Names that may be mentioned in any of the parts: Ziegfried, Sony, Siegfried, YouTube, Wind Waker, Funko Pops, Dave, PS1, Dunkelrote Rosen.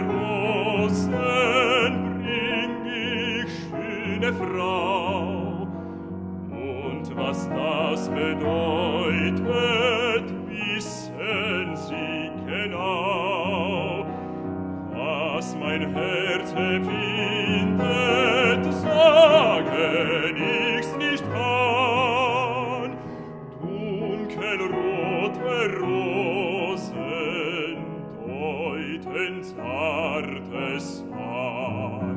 Rosen bring ich, schöne Frau. Und was das bedeutet, wissen Sie genau. Was mein Herz empfindet, sagen ich's nicht an. Dunkelrote Rosen deuten Zartes an.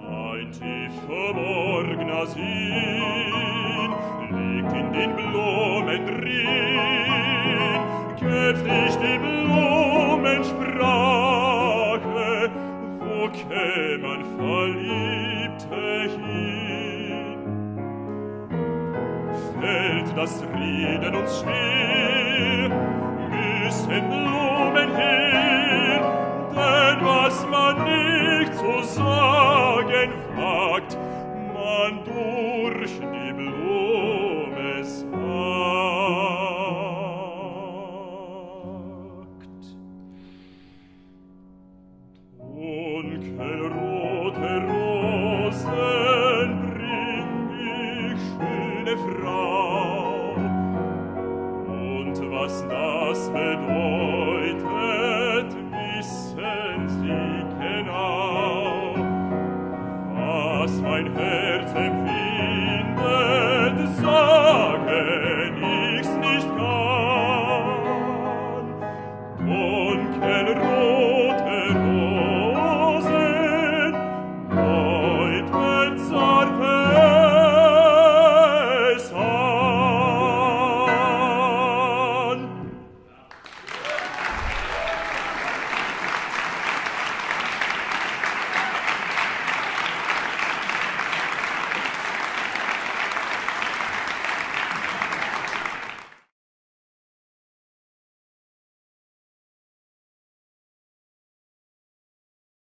Ein tief verborgner Sinn liegt in den Blumen drin. Kennt nicht die Blumensprache, wo kämen Verliebte hin? Fällt das Reden uns schwer, müssen Blumen her, denn was man nicht zu sagen wagt, man durch die Blume sagt. Dunkelrote Rosen bring ich, schöne Frau, und was das bedeutet,